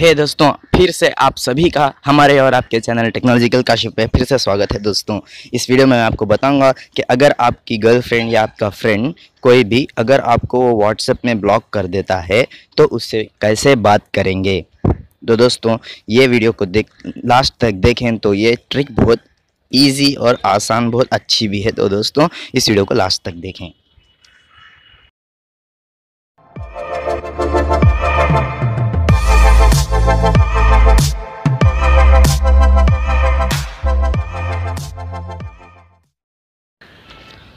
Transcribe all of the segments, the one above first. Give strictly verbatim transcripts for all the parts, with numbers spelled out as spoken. हे दोस्तों, फिर से आप सभी का हमारे और आपके चैनल टेक्नोलॉजिकल काशिफ पे फिर से स्वागत है। दोस्तों, इस वीडियो में मैं आपको बताऊंगा कि अगर आपकी गर्लफ्रेंड या आपका फ्रेंड कोई भी अगर आपको व्हाट्सएप में ब्लॉक कर देता है तो उससे कैसे बात करेंगे। तो दोस्तों, ये वीडियो को देख लास्ट तक देखें, तो ये ट्रिक बहुत ईजी और आसान, बहुत अच्छी भी है। तो दोस्तों, इस वीडियो को लास्ट तक देखें।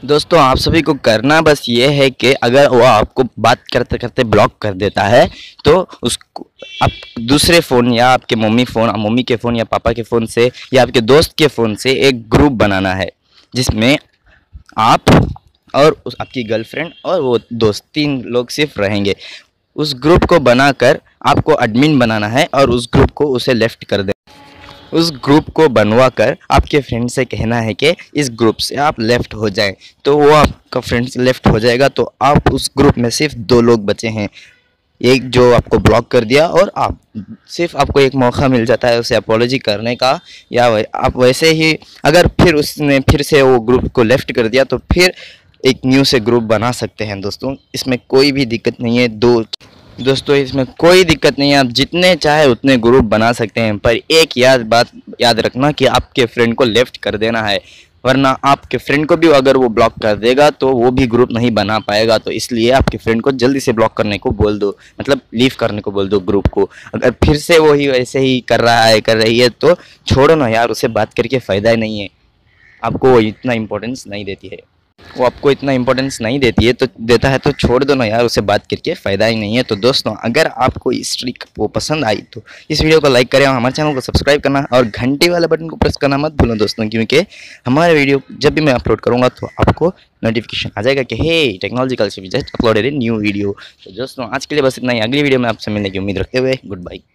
दोस्तों, आप सभी को करना बस ये है कि अगर वह आपको बात करते करते ब्लॉक कर देता है तो उसको आप दूसरे फ़ोन या आपके मम्मी फ़ोन मम्मी के फ़ोन या पापा के फ़ोन से या आपके दोस्त के फ़ोन से एक ग्रुप बनाना है, जिसमें आप और उस आपकी गर्लफ्रेंड और वो दोस्त तीन लोग सिर्फ रहेंगे। उस ग्रुप को बनाकर आपको एडमिन बनाना है और उस ग्रुप को उसे लेफ़्ट कर देना। उस ग्रुप को बनवा कर आपके फ्रेंड से कहना है कि इस ग्रुप से आप लेफ़्ट हो जाएं, तो वो आपका फ्रेंड से लेफ़्ट हो जाएगा। तो आप उस ग्रुप में सिर्फ दो लोग बचे हैं, एक जो आपको ब्लॉक कर दिया और आप। सिर्फ आपको एक मौका मिल जाता है उसे अपॉलोजी करने का, या वै, आप वैसे ही अगर फिर उसने फिर से वो ग्रुप को लेफ़्ट कर दिया तो फिर एक न्यू से ग्रुप बना सकते हैं। दोस्तों, इसमें कोई भी दिक्कत नहीं है। दो दोस्तों इसमें कोई दिक्कत नहीं है, आप जितने चाहे उतने ग्रुप बना सकते हैं, पर एक याद बात याद रखना कि आपके फ्रेंड को लेफ्ट कर देना है, वरना आपके फ्रेंड को भी अगर वो ब्लॉक कर देगा तो वो भी ग्रुप नहीं बना पाएगा। तो इसलिए आपके फ्रेंड को जल्दी से ब्लॉक करने को बोल दो, मतलब लीव करने को बोल दो ग्रुप को। अगर फिर से वो ही वैसे ही कर रहा है कर रही है तो छोड़ो ना यार, उसे बात करके फ़ायदा ही नहीं है। आपको वो इतना इम्पोर्टेंस नहीं देती है वो आपको इतना इम्पोर्टेंस नहीं देती है तो देता है तो छोड़ दो ना यार, उसे बात करके फ़ायदा ही नहीं है। तो दोस्तों, अगर आपको इस ट्रिक वो पसंद आई तो इस वीडियो को लाइक करें और हमारे चैनल को सब्सक्राइब करना और घंटे वाला बटन को प्रेस करना मत भूलो दोस्तों, क्योंकि हमारे वीडियो जब भी मैं अपलोड करूँगा तो आपको नोटिफिकेशन आ जाएगा कि hey technological just uploaded new video. तो दोस्तों, आज के लिए बस इतना ही। अगली वीडियो में आपसे मिलने की उम्मीद रखते हुए गुड बाय।